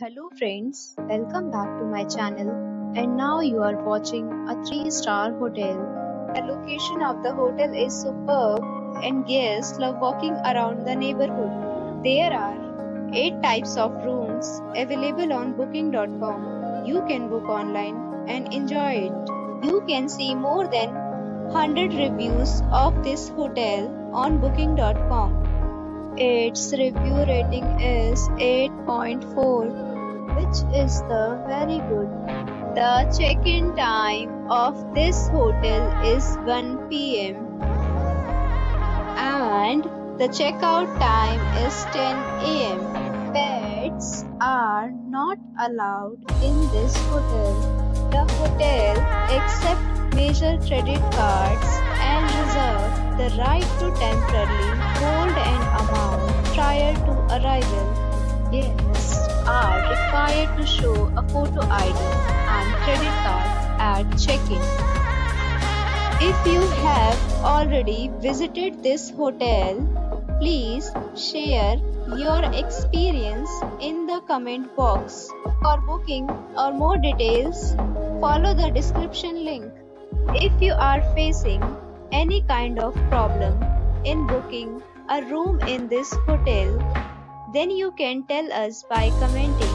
Hello friends, welcome back to my channel, and now you are watching a 3-star hotel. The location of the hotel is superb and guests love walking around the neighborhood. There are 8 types of rooms available on booking.com. You can book online and enjoy it. You can see more than 100 reviews of this hotel on booking.com. Its review rating is 8.4. which is the very good. The check-in time of this hotel is 1 PM and the check-out time is 10 AM. Pets are not allowed in this hotel. The hotel accepts major credit cards and reserves the right to temporarily hold an amount prior to arrival. Guests are required to show a photo ID and credit card at check-in. If you have already visited this hotel, please share your experience in the comment box. For booking or more details, follow the description link. If you are facing any kind of problem in booking a room in this hotel, then you can tell us by commenting.